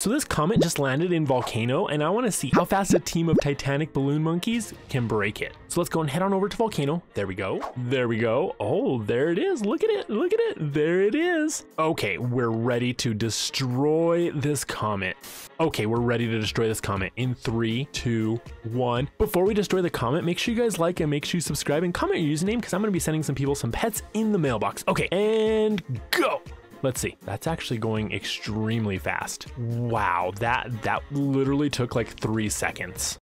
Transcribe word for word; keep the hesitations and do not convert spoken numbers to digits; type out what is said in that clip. So this comet just landed in Volcano, and I want to see how fast a team of Titanic balloon monkeys can break it. So let's go and head on over to Volcano. There we go. There we go. Oh, there it is. Look at it. Look at it. There it is. Okay, we're ready to destroy this comet. Okay, we're ready to destroy this comet in three, two, one. Before we destroy the comet, make sure you guys like and make sure you subscribe and comment your username because I'm going to be sending some people some pets in the mailbox. Okay, and go. Let's see, that's actually going extremely fast. Wow, that that literally took like three seconds.